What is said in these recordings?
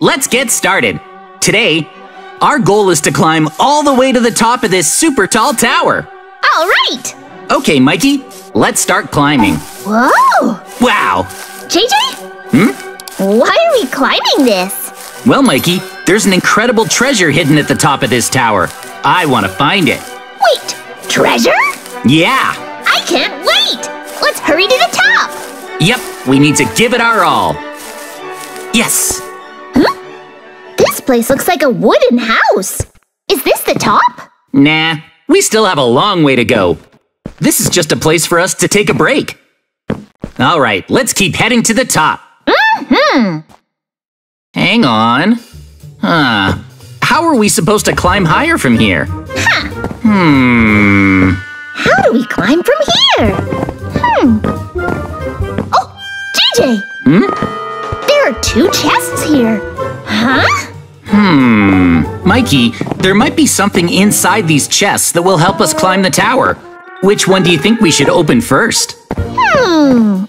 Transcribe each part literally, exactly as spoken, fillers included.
Let's get started. Today, our goal is to climb all the way to the top of this super tall tower. All right. Okay, Mikey, let's start climbing. Whoa! Wow! J J? Hmm? Why are we climbing this? Well, Mikey, there's an incredible treasure hidden at the top of this tower. I want to find it. Wait, treasure? Yeah! I can't wait! Let's hurry to the top! Yep, we need to give it our all. Yes! Huh? This place looks like a wooden house. Is this the top? Nah, we still have a long way to go. This is just a place for us to take a break. All right, let's keep heading to the top. Mm-hmm. Hang on. Huh. How are we supposed to climb higher from here? Huh. Hmm. How do we climb from here? Hmm. Oh, J J! Hmm? There are two chests here. Huh? Hmm. Mikey, there might be something inside these chests that will help us climb the tower. Which one do you think we should open first? Hmm.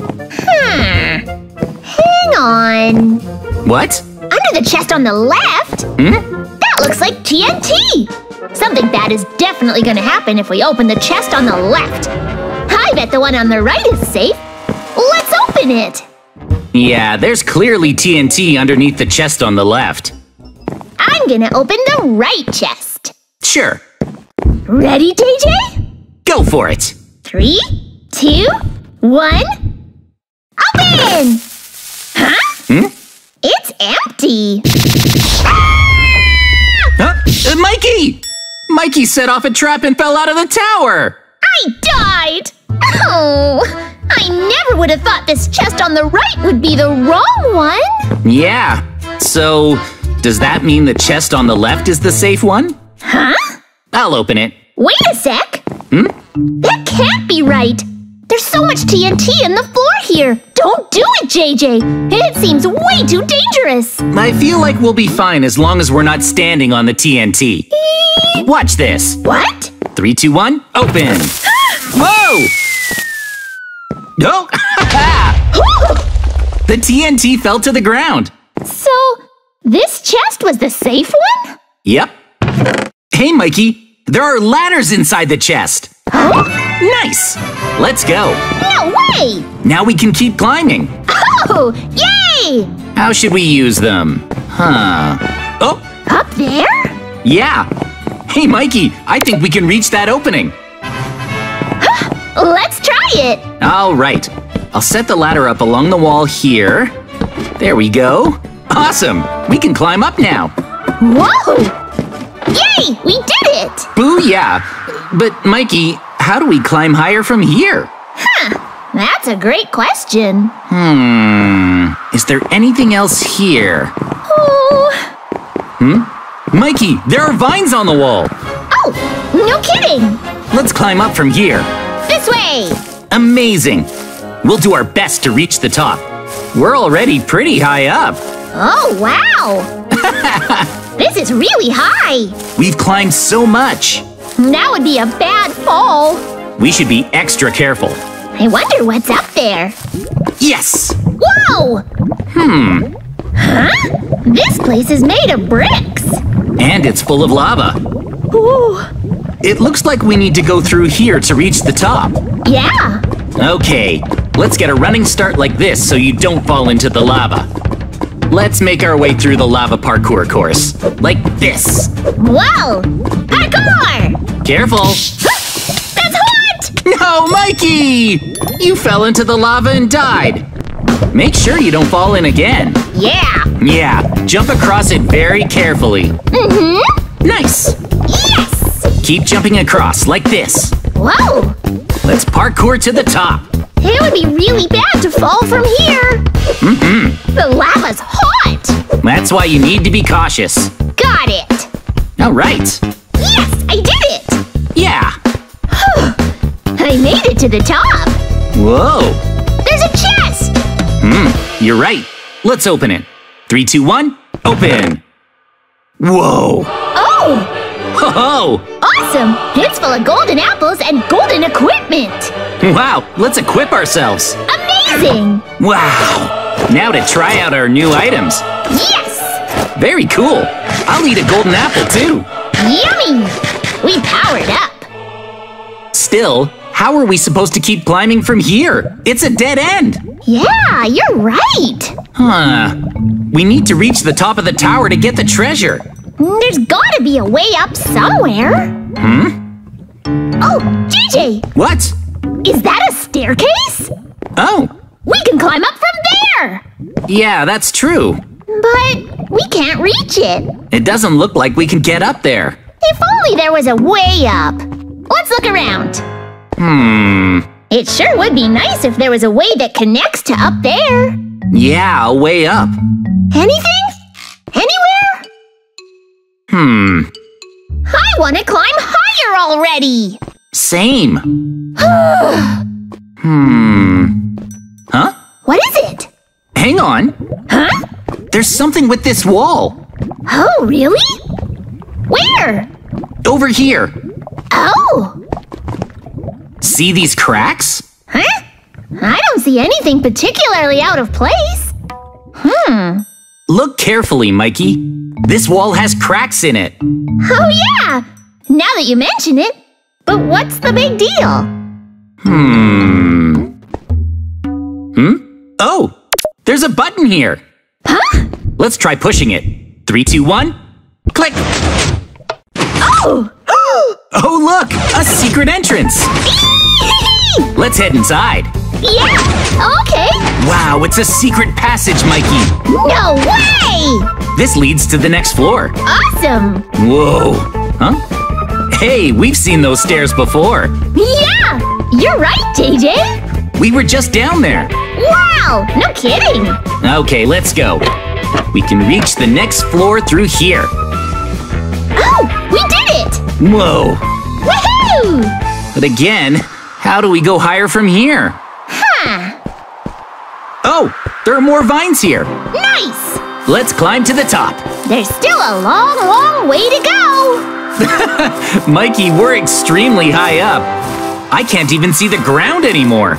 Hmm. Hang on. What? Under the chest on the left? Hmm? That looks like T N T. Something bad is definitely going to happen if we open the chest on the left. I bet the one on the right is safe. Let's open it. Yeah, there's clearly T N T underneath the chest on the left. I'm going to open the right chest. Sure. Ready, J J? Go for it! Three, two, one, open! Huh? Hmm? It's empty! Huh? Uh, Mikey! Mikey set off a trap and fell out of the tower! I died! Oh! I never would have thought this chest on the right would be the wrong one! Yeah, so does that mean the chest on the left is the safe one? Huh? I'll open it. Wait a sec! Hmm? That can't be right! There's so much T N T in the floor here! Don't do it, J J! It seems way too dangerous! I feel like we'll be fine as long as we're not standing on the T N T. E Watch this! What? Three, two, one, open! Whoa! No! Oh. The T N T fell to the ground! So, this chest was the safe one? Yep. Hey, Mikey! There are ladders inside the chest! Huh? Nice! Let's go! No way! Now we can keep climbing! Oh! Yay! How should we use them? Huh... Oh! Up there? Yeah! Hey, Mikey! I think we can reach that opening! Let's try it! Alright! I'll set the ladder up along the wall here. There we go! Awesome! We can climb up now! Whoa! Yay! We did it! Booyah! But, Mikey, how do we climb higher from here? Huh. That's a great question. Hmm. Is there anything else here? Oh. Hmm? Mikey, there are vines on the wall! Oh! No kidding! Let's climb up from here. This way! Amazing! We'll do our best to reach the top. We're already pretty high up. Oh, wow! This is really high! We've climbed so much! That would be a bad fall! We should be extra careful. I wonder what's up there. Yes! Whoa! Hmm. Huh? This place is made of bricks! And it's full of lava. Ooh. It looks like we need to go through here to reach the top. Yeah! Okay, let's get a running start like this so you don't fall into the lava. Let's make our way through the lava parkour course, like this. Whoa! Parkour! Careful! That's hot! No, Mikey! You fell into the lava and died. Make sure you don't fall in again. Yeah. Yeah, jump across it very carefully. Mm-hmm. Nice. Yes! Keep jumping across, like this. Whoa! Let's parkour to the top. It would be really bad to fall from here. Mm-mm. The lava's hot. That's why you need to be cautious. Got it. All right. Yes, I did it. Yeah. I made it to the top. Whoa. There's a chest. Hmm. You're right. Let's open it. Three, two, one, open. Whoa. Oh. Ho ho! Awesome! It's full of golden apples and golden equipment! Wow! Let's equip ourselves! Amazing! Wow! Now to try out our new items! Yes! Very cool. I'll eat a golden apple too. Yummy! We powered up. Still, how are we supposed to keep climbing from here? It's a dead end. Yeah, you're right. Huh. We need to reach the top of the tower to get the treasure. There's gotta be a way up somewhere. Hmm? Oh, J J! What? Is that a staircase? Oh! We can climb up from there! Yeah, that's true. But we can't reach it. It doesn't look like we can get up there. If only there was a way up. Let's look around. Hmm. It sure would be nice if there was a way that connects to up there. Yeah, a way up. Anything? Anywhere? Hmm. I want to climb higher already! Same. Hmm. Huh? What is it? Hang on. Huh? There's something with this wall. Oh, really? Where? Over here. Oh. See these cracks? Huh? I don't see anything particularly out of place. Hmm. Look carefully, Mikey. This wall has cracks in it. Oh, yeah. Now that you mention it. But what's the big deal? Hmm. Hmm? Oh! There's a button here! Huh? Let's try pushing it. Three, two, one. Click! Oh! Oh, look! A secret entrance! Let's head inside. Yeah! Okay! Wow, it's a secret passage, Mikey! No way! This leads to the next floor. Awesome! Whoa! Huh? Hey, we've seen those stairs before. Yeah! You're right, J J! We were just down there. Wow! No kidding! Okay, let's go. We can reach the next floor through here. Oh! We did it! Whoa! Woohoo! But again, how do we go higher from here? Huh. Oh! There are more vines here. Nice! Let's climb to the top. There's still a long, long way to go! Mikey, we're extremely high up. I can't even see the ground anymore.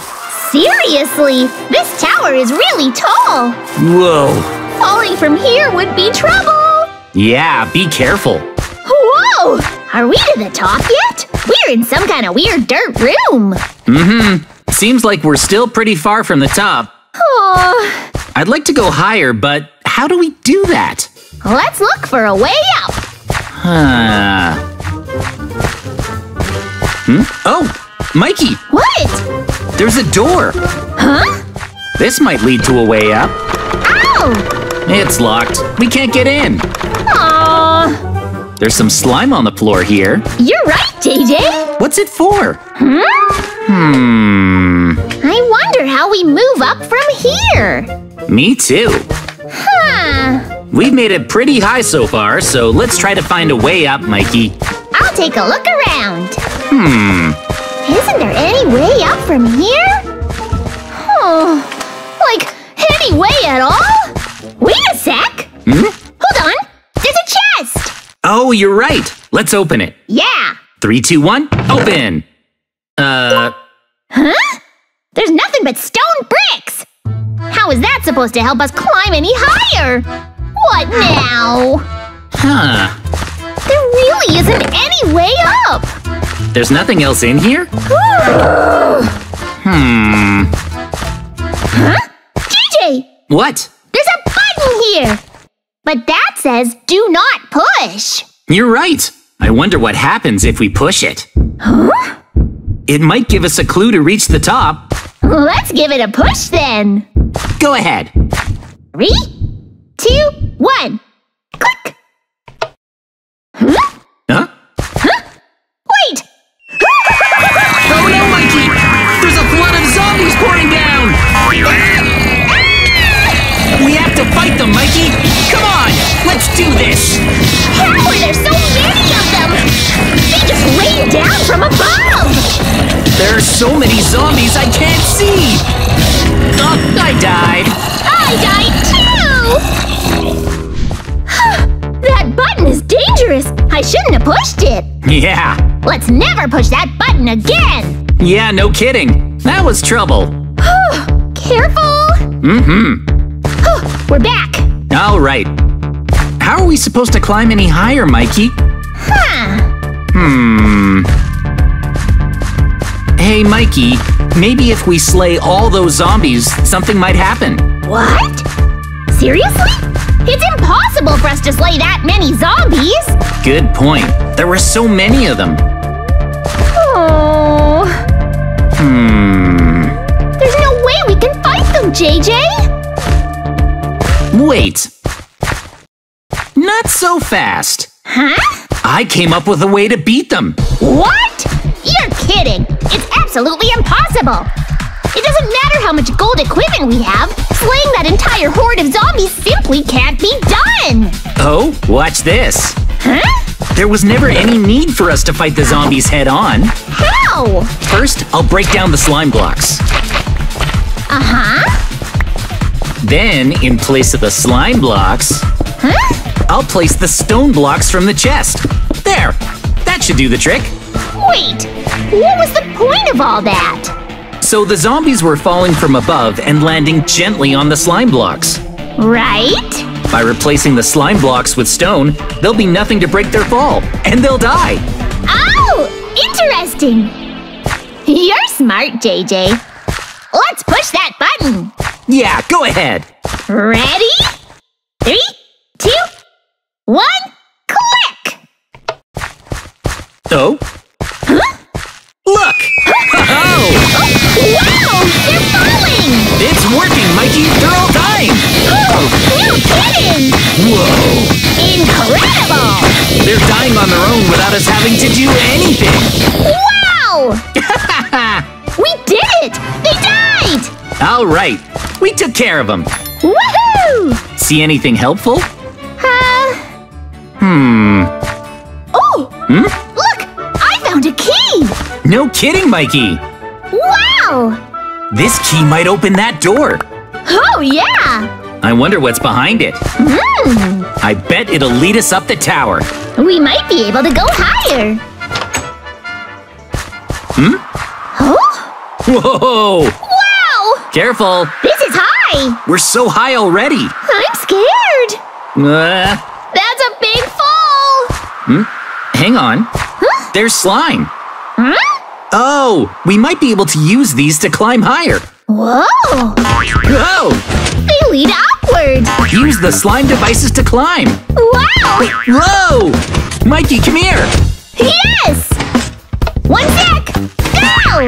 Seriously, this tower is really tall. Whoa. Falling from here would be trouble. Yeah, be careful. Whoa, are we to the top yet? We're in some kind of weird dirt room. Mm-hmm. Seems like we're still pretty far from the top. Oh. I'd like to go higher, but how do we do that? Let's look for a way up. Huh. Hmm? Oh, Mikey! What? There's a door. Huh? This might lead to a way up. Ow! It's locked. We can't get in. Aww. There's some slime on the floor here. You're right, J J. What's it for? Hmm? Hmm. I wonder how we move up from here. Me too. Huh. We've made it pretty high so far, so let's try to find a way up, Mikey. I'll take a look around. Hmm. Isn't there any way up from here? Oh, like any way at all? Wait a sec. Hmm? Hold on. There's a chest. Oh, you're right. Let's open it. Yeah. Three, two, one, open. Uh. Huh? There's nothing but stone bricks. How is that supposed to help us climb any higher? What now? Huh. There really isn't any way up. There's nothing else in here? Hmm. Huh? J J! What? There's a button here. But that says do not push. You're right. I wonder what happens if we push it. Huh? It might give us a clue to reach the top. Let's give it a push then. Go ahead. Three? Two, one, click! Huh? Huh? Huh? Wait! Oh no, Mikey! There's a flood of zombies pouring down! We have to fight them, Mikey! Come on! Let's do this! How are there so many of them? They just rained down from above! There are so many zombies I can't see! Oh, I died! I died too! That button is dangerous! I shouldn't have pushed it! Yeah! Let's never push that button again! Yeah, no kidding! That was trouble! Careful! Mm-hmm! We're back! Alright! How are we supposed to climb any higher, Mikey? Huh. Hmm. Hey, Mikey, maybe if we slay all those zombies, something might happen. What? Seriously? It's impossible for us to slay that many zombies. Good point. There were so many of them. Oh. Hmm. There's no way we can fight them, J J. Wait. Not so fast. Huh? I came up with a way to beat them. What? You're kidding. It's absolutely impossible. It doesn't matter how much gold equipment we have. Slaying that entire horde of zombies simply can't be done. Oh, watch this. Huh? There was never any need for us to fight the zombies head on. How? First, I'll break down the slime blocks. Uh-huh. Then, in place of the slime blocks... Huh? I'll place the stone blocks from the chest. There! That should do the trick. Wait! What was the point of all that? So the zombies were falling from above and landing gently on the slime blocks. Right? By replacing the slime blocks with stone, there'll be nothing to break their fall, and they'll die. Oh! Interesting! You're smart, J J. Let's push that button! Yeah, go ahead! Ready? Three, two, one, click! Oh? Huh? Look! Oh! Wow! They're falling! It's working, Mikey! They're all dying! Oh, no kidding! Whoa! Incredible! They're dying on their own without us having to do anything! Wow! We did it! They died! All right, we took care of them. Woohoo! See anything helpful? Hmm. Oh! Hmm? Look! I found a key! No kidding, Mikey! Wow! This key might open that door! Oh, yeah! I wonder what's behind it. Hmm. I bet it'll lead us up the tower. We might be able to go higher. Hmm? Oh? Whoa! Wow! Careful! This is high! We're so high already! I'm scared! Uh... That's a big fall! Hmm? Hang on. Huh? There's slime. Huh? Oh, we might be able to use these to climb higher. Whoa! Whoa! They lead upward! Use the slime devices to climb! Wow! Whoa! Mikey, come here! Yes! One sec! Go!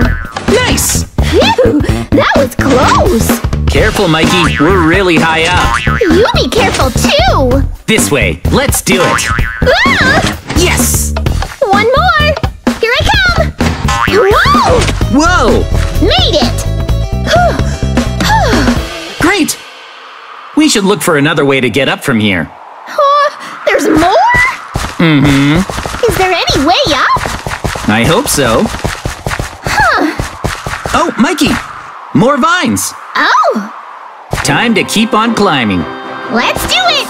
Nice! Phew! That was close! Careful, Mikey. We're really high up. You be careful, too. This way. Let's do it. Ah! Yes! One more. Here I come. Whoa! Whoa! Made it. Great. We should look for another way to get up from here. Uh, there's more? Mm-hmm. Is there any way up? I hope so. Huh. Oh, Mikey. More vines. Oh! Time to keep on climbing. Let's do it!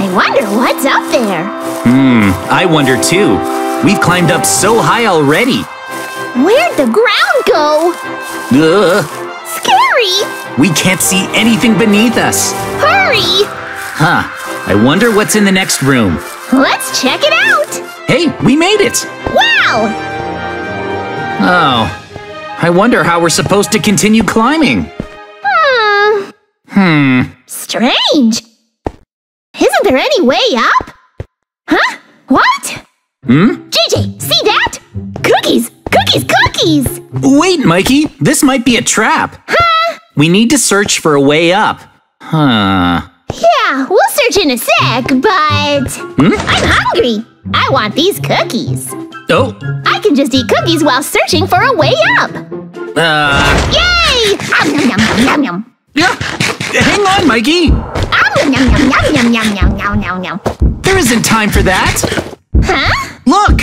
I wonder what's up there. Hmm, I wonder too. We've climbed up so high already. Where'd the ground go? Ugh. Scary! We can't see anything beneath us. Hurry! Huh, I wonder what's in the next room. Let's check it out! Hey, we made it! Wow! Oh. I wonder how we're supposed to continue climbing. Hmm. Hmm. Strange. Isn't there any way up? Huh? What? Hmm? J J, see that? Cookies! Cookies! Cookies! Wait, Mikey. This might be a trap. Huh? We need to search for a way up. Huh. Yeah, we'll search in a sec, but... Hmm? I'm hungry. I want these cookies. Oh. I can just eat cookies while searching for a way up. Uh. Yay! Om, yum, yum, yum, yum. Yeah. Hang on, Mikey. Om, yum, yum, yum, yum, yum, yum, yum, yum, yum. There isn't time for that. Huh? Look,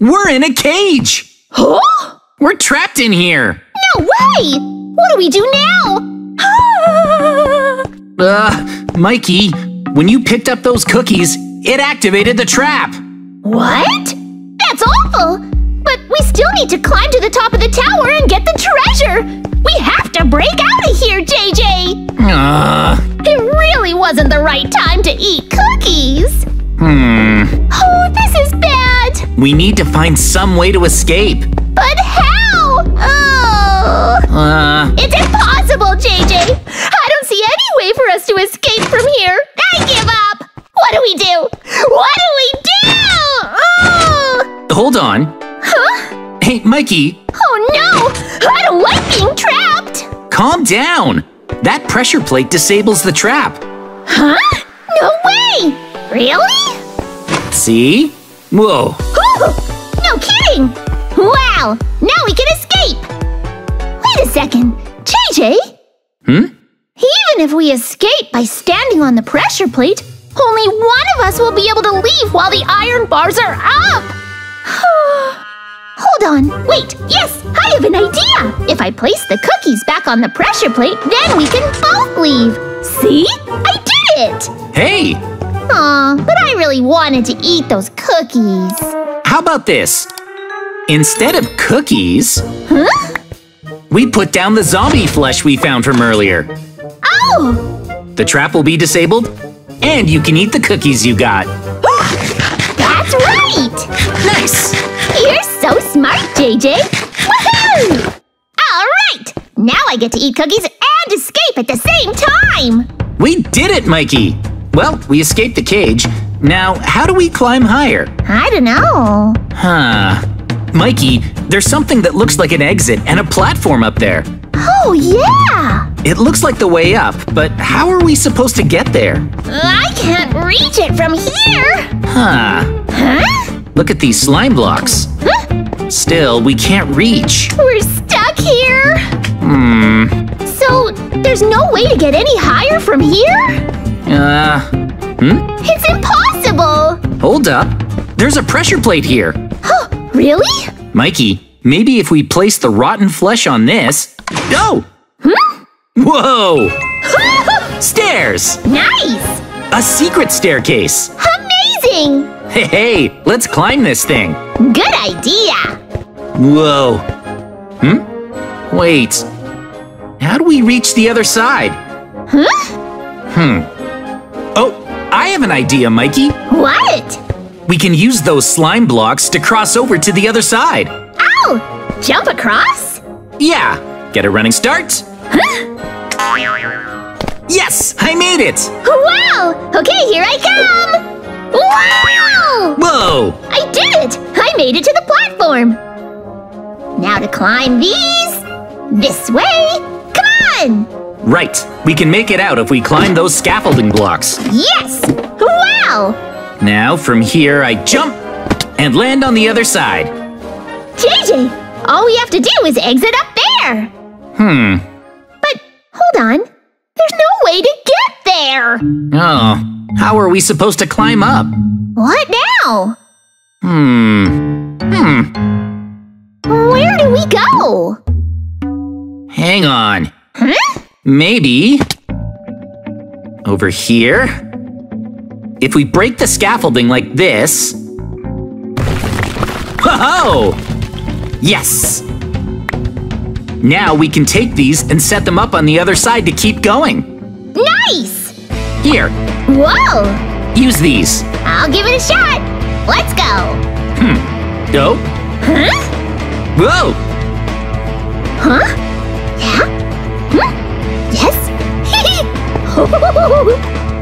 we're in a cage. Huh? We're trapped in here. No way! What do we do now? uh, Mikey, when you picked up those cookies, it activated the trap. What? That's awful! But we we still need to climb to the top of the tower and get the treasure! We have to break out of here, J J! Uh. It really wasn't the right time to eat cookies! Hmm... Oh, this is bad! We need to find some way to escape! But how? Oh... Uh... It's impossible, J J! I don't see any way for us to escape from here! I give up! What do we do? What do we do? Oh! Hold on. Huh? Hey, Mikey. Oh, no! I don't like being trapped! Calm down! That pressure plate disables the trap. Huh? No way! Really? See? Whoa. Ooh, no kidding! Wow! Now we can escape! Wait a second. J J? Hmm? Even if we escape by standing on the pressure plate, only one of us will be able to leave while the iron bars are up! Hold on, wait, yes, I have an idea! If I place the cookies back on the pressure plate, then we can both leave! See? I did it! Hey! Aw, but I really wanted to eat those cookies. How about this? Instead of cookies, huh? We put down the zombie flesh we found from earlier. Oh! The trap will be disabled, and you can eat the cookies you got. That's right! Nice! You're so smart, J J! Woohoo! Alright! Now I get to eat cookies and escape at the same time! We did it, Mikey! Well, we escaped the cage. Now, how do we climb higher? I don't know. Huh. Mikey, there's something that looks like an exit and a platform up there. Oh, yeah! It looks like the way up, but how are we supposed to get there? I can't reach it from here! Huh. Huh? Look at these slime blocks. Huh? Still, we can't reach. We're stuck here! Hmm. So, there's no way to get any higher from here? Uh, hmm? It's impossible! Hold up. There's a pressure plate here. Huh? Really? Mikey, maybe if we place the rotten flesh on this... Oh! Hmm? Whoa! Stairs! Nice! A secret staircase! Amazing! Hey, hey, let's climb this thing! Good idea! Whoa! Hmm? Wait, how do we reach the other side? Huh? Hmm. Oh, I have an idea, Mikey! What? We can use those slime blocks to cross over to the other side! Oh! Jump across? Yeah! Get a running start. Huh? Yes, I made it! Wow! Okay, here I come! Wow! Whoa! I did it! I made it to the platform! Now to climb these... This way! Come on! Right, we can make it out if we climb those scaffolding blocks. Yes! Wow! Now from here I jump and land on the other side. J J, all we have to do is exit up there! Hmm. But, hold on. There's no way to get there! Oh, how are we supposed to climb up? What now? Hmm. Hmm. Where do we go? Hang on. Huh? Maybe... Over here? If we break the scaffolding like this... Ho-ho! Yes! Now we can take these and set them up on the other side to keep going. Nice! Here. Whoa! Use these. I'll give it a shot. Let's go. Hmm. Go. Huh? Whoa! Huh? Yeah? Hmm? Yes?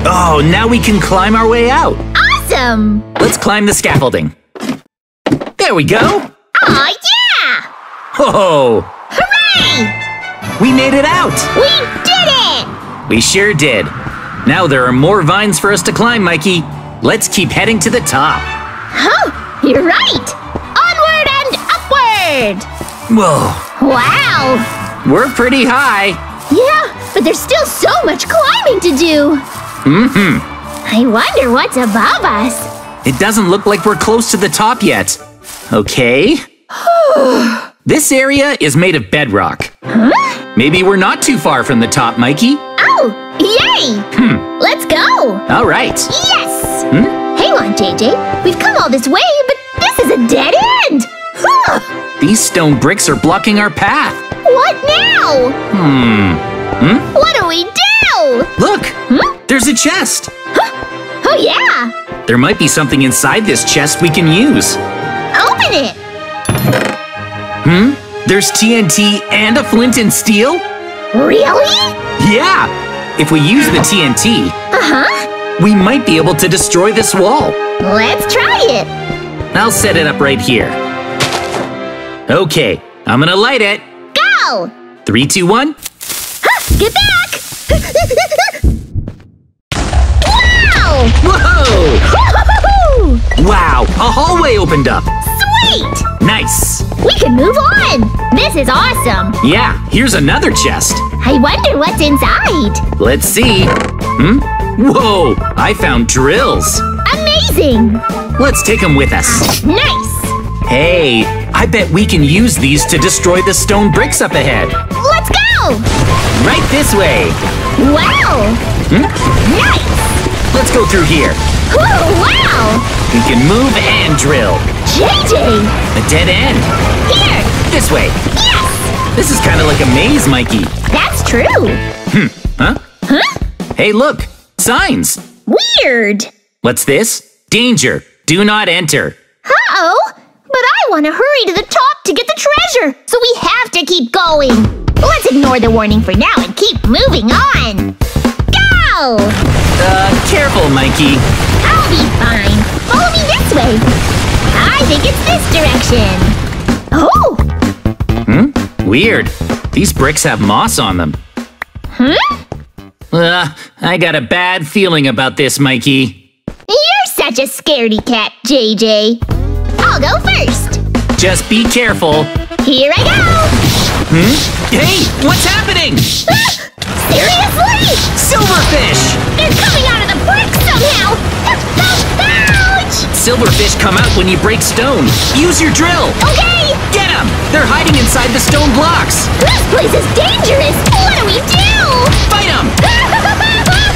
Oh, now we can climb our way out. Awesome! Let's climb the scaffolding. There we go. Aw, yeah! Ho-ho! We made it out! We did it! We sure did. Now there are more vines for us to climb, Mikey. Let's keep heading to the top. Oh, you're right! Onward and upward! Whoa. Wow! We're pretty high. Yeah, but there's still so much climbing to do. Mm-hmm. I wonder what's above us. It doesn't look like we're close to the top yet. Okay. This area is made of bedrock. Huh? Maybe we're not too far from the top, Mikey. Oh, yay! Hmm. Let's go! All right. Yes! Hmm? Hang on, J J. We've come all this way, but this is a dead end! Huh. These stone bricks are blocking our path. What now? Hmm. Hmm? What do we do? Look! Hmm? There's a chest. Huh. Oh, yeah. There might be something inside this chest we can use. Open it. Hmm? There's T N T and a flint and steel? Really? Yeah. If we use the T N T, uh-huh, we might be able to destroy this wall. Let's try it. I'll set it up right here. Okay, I'm gonna light it. Go! Three, two, one. Huh, get back! Wow! Whoa! Wow, a hallway opened up. Sweet! Nice. We can move on. This is awesome. Yeah, here's another chest. I wonder what's inside. Let's see. Hmm? Whoa, I found drills. Amazing! Let's take them with us. Nice! Hey, I bet we can use these to destroy the stone bricks up ahead. Let's go! Right this way. Wow! Hmm? Nice! Let's go through here. Oh, wow! We can move and drill. J J! A dead end. Here! This way. Yes! This is kind of like a maze, Mikey. That's true. Hmm. Huh? Huh? Hey, look. Signs. Weird. What's this? Danger. Do not enter. Uh-oh. But I want to hurry to the top to get the treasure. So we have to keep going. Let's ignore the warning for now and keep moving on. Go! Uh, careful, Mikey. I'll be fine. Follow me this way. I think it's this direction. Oh! Hmm? Weird. These bricks have moss on them. Hmm? Uh, I got a bad feeling about this, Mikey. You're such a scaredy cat, J J. I'll go first. Just be careful. Here I go. Hmm? Hey, what's happening? Ah, seriously? Silverfish! They're coming out of the brick somehow. Ouch! Silverfish come out when you break stone. Use your drill. Okay. Get them. They're hiding inside the stone blocks. This place is dangerous. What do we do? Fight them.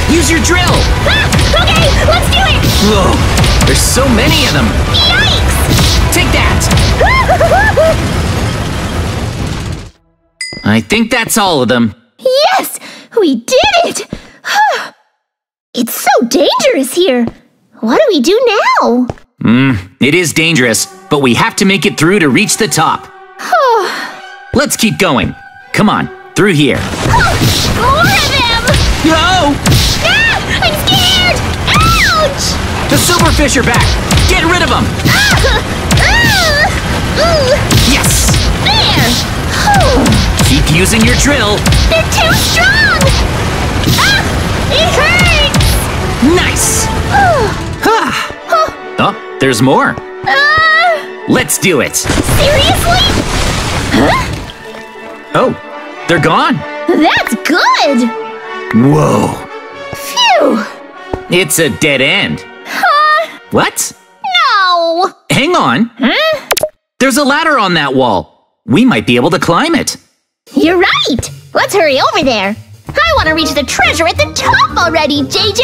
Use your drill! Ah, okay, let's do it! Whoa, there's so many of them! Yikes! Take that! I think that's all of them. Yes! We did it! It's so dangerous here! What do we do now? Mm, it is dangerous, but we have to make it through to reach the top. Let's keep going. Come on, through here. More of them! No! Ah, I'm scared! Ouch! The silverfish are back! Get rid of them! Ah, ah, ooh. Yes! There! Oh. Keep using your drill! They're too strong! Ah! It hurts! Nice! Oh, ah. Huh. Oh, there's more! Uh. Let's do it! Seriously? Huh? Oh, they're gone! That's good! Whoa! Phew! It's a dead end. Huh? What? No! Hang on! Huh? There's a ladder on that wall. We might be able to climb it. You're right! Let's hurry over there. I want to reach the treasure at the top already, J J!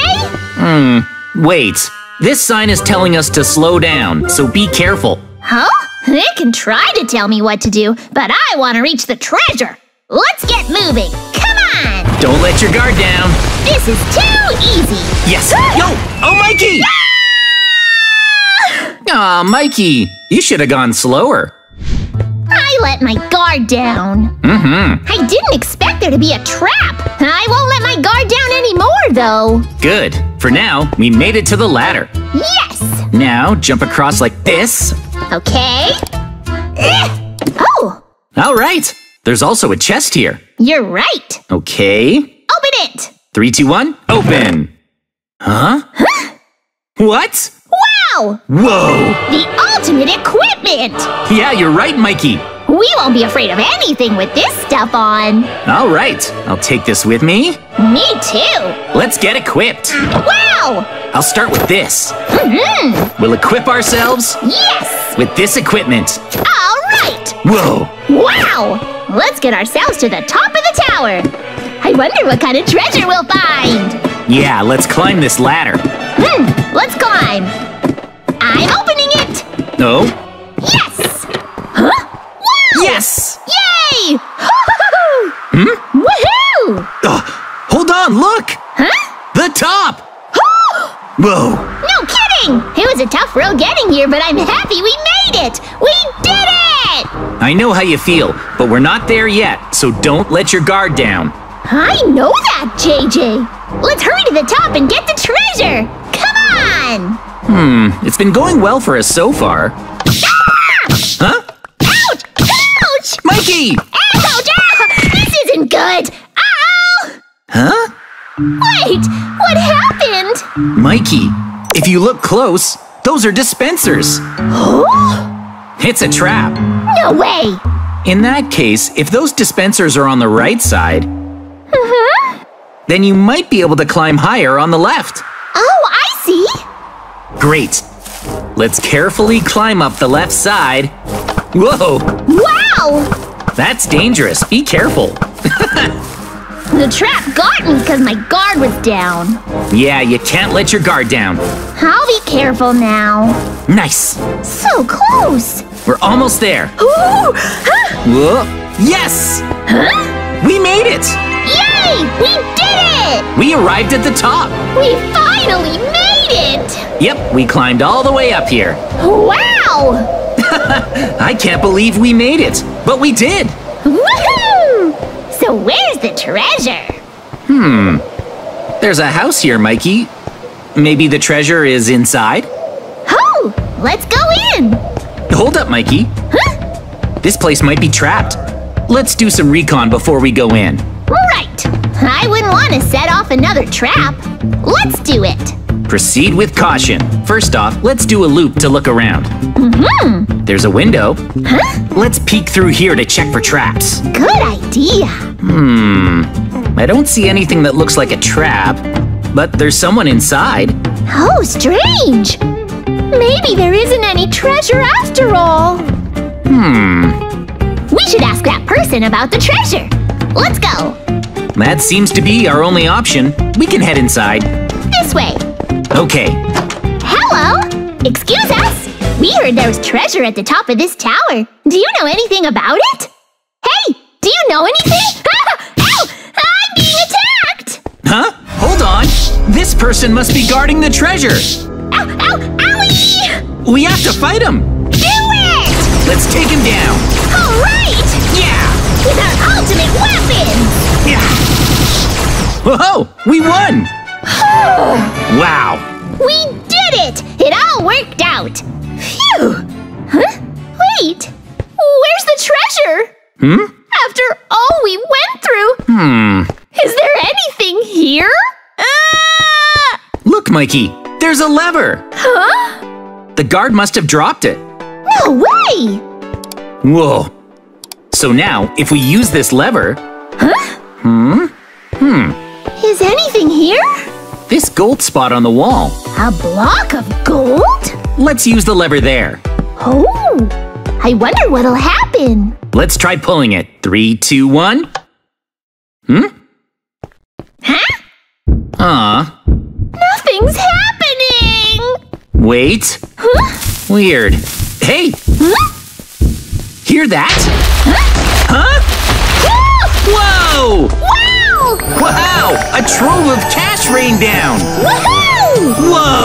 Hmm. Wait. This sign is telling us to slow down, so be careful. Huh? They can try to tell me what to do, but I want to reach the treasure. Let's get moving! Come on! Don't let your guard down! This is too easy! Yes! Yo! Oh, Mikey! Aw, oh, Mikey! You should have gone slower. I let my guard down. Mm-hmm. I didn't expect there to be a trap. I won't let my guard down anymore, though. Good. For now, we made it to the ladder. Yes! Now, jump across like this. Okay. Oh! All right! There's also a chest here. You're right. Okay. Open it. Three, two, one, open. Huh? Huh? What? Wow! Whoa! The ultimate equipment! Yeah, you're right, Mikey. We won't be afraid of anything with this stuff on. All right. I'll take this with me. Me too. Let's get equipped. Wow! I'll start with this. Mm-hmm. We'll equip ourselves. Yes! With this equipment. All right! Whoa! Wow! Let's get ourselves to the top of the tower! I wonder what kind of treasure we'll find! Yeah, let's climb this ladder. Hmm, let's climb! I'm opening it! No? Yes! Hmm? Woohoo! Uh, hold on, look! Huh? The top! Whoa! No kidding! It was a tough road getting here, but I'm happy we made it! We did it! I know how you feel, but we're not there yet, so don't let your guard down. I know that, J J! Let's hurry to the top and get the treasure! Come on! Hmm, it's been going well for us so far. Ah! Huh? Ouch! Ouch! Mikey! Ouch! Ow! This isn't good! Ow! Huh? Wait! What happened? Mikey, if you look close, those are dispensers. Oh? It's a trap. No way! In that case, if those dispensers are on the right side, uh-huh, then you might be able to climb higher on the left. Oh, I see! Great! Let's carefully climb up the left side. Whoa! Wow! That's dangerous. Be careful. The trap got me because my guard was down. Yeah, you can't let your guard down. I'll be careful now. Nice. So close. We're almost there. Ooh, huh? Whoa. Yes! Huh? We made it! Yay! We did it! We arrived at the top. We finally made it! Yep, we climbed all the way up here. Wow! I can't believe we made it, but we did! Woohoo! So where's the treasure? Hmm. There's a house here, Mikey. Maybe the treasure is inside? Oh, let's go in. Hold up, Mikey. Huh? This place might be trapped. Let's do some recon before we go in. Right. I wouldn't want to set off another trap. Let's do it. Proceed with caution. First off, let's do a loop to look around. Mm-hmm. There's a window. Huh? Let's peek through here to check for traps. Good idea. Hmm. I don't see anything that looks like a trap, but there's someone inside. Oh, strange. Maybe there isn't any treasure after all. Hmm. We should ask that person about the treasure. Let's go. That seems to be our only option. We can head inside. This way. Okay. Hello. Excuse us. We heard there was treasure at the top of this tower. Do you know anything about it? Hey, do you know anything? Ow! I'm being attacked! Huh? Hold on. This person must be guarding the treasure. Ow, ow, owie! We have to fight him. Do it! Let's take him down. All right! Yeah! With our ultimate weapon! Yeah! Whoa! We won! Wow! We did it! It all worked out! Phew! Huh? Wait! Where's the treasure? Hmm? After all we went through! Hmm. Is there anything here? Uh... Look, Mikey! There's a lever! Huh? The guard must have dropped it. No way! Whoa! So now, if we use this lever... Huh? Hmm? Hmm. Is anything here? This gold spot on the wall. A block of gold? Let's use the lever there. Oh, I wonder what'll happen. Let's try pulling it. Three, two, one. Hmm? Huh? Ah. Uh. Nothing's happening! Wait. Huh? Weird. Hey! Huh? Hear that? Huh? Huh? Whoa! Whoa! Wow! A trove of cash rained down! Woohoo! Whoa!